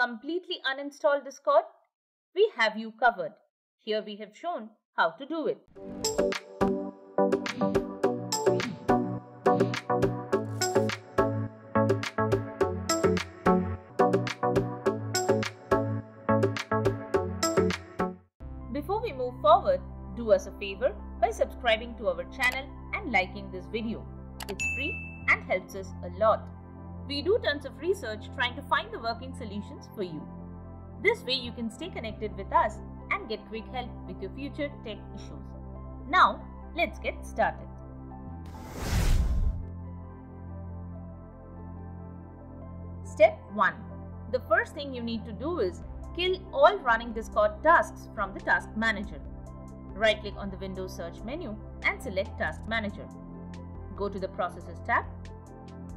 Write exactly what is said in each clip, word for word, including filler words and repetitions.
completely uninstall Discord? We have you covered. Here we have shown how to do it. Before we move forward, do us a favor by subscribing to our channel and liking this video. It's free and helps us a lot. We do tons of research trying to find the working solutions for you. This way you can stay connected with us and get quick help with your future tech issues. Now, let's get started. Step one. The first thing you need to do is kill all running Discord tasks from the Task Manager. Right-click on the Windows search menu and select Task Manager. Go to the Processes tab,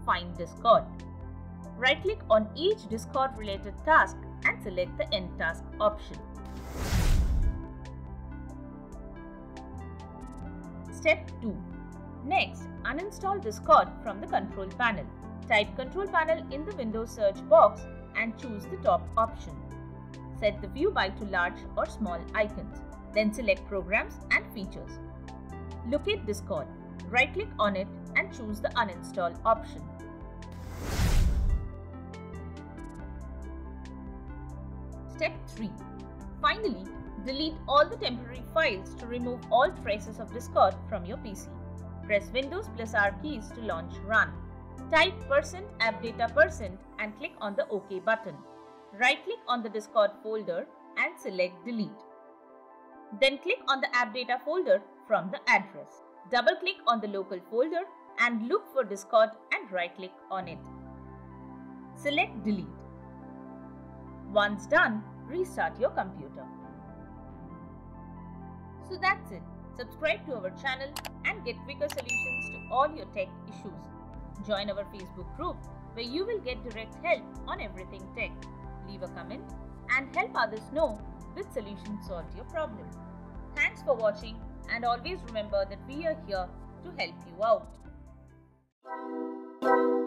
find Discord. Right-click on each Discord-related task and select the End Task option. Step two. Next, uninstall Discord from the Control Panel. Type Control Panel in the Windows search box and choose the top option. Set the view by to large or small icons. Then select Programs and Features. Locate Discord. Right-click on it and choose the Uninstall option. Step three. Finally, delete all the temporary files to remove all traces of Discord from your P C. Press Windows plus R keys to launch Run. Type percent appdata percent and click on the OK button. Right-click on the Discord folder and select Delete. Then click on the AppData folder from the address. Double-click on the local folder and look for Discord and right-click on it. Select Delete. Once done, restart your computer. So that's it. Subscribe to our channel and get quicker solutions to all your tech issues. Join our Facebook group where you will get direct help on everything tech. Leave a comment and help others know which solution solved your problem. Thanks for watching, and always remember that we are here to help you out.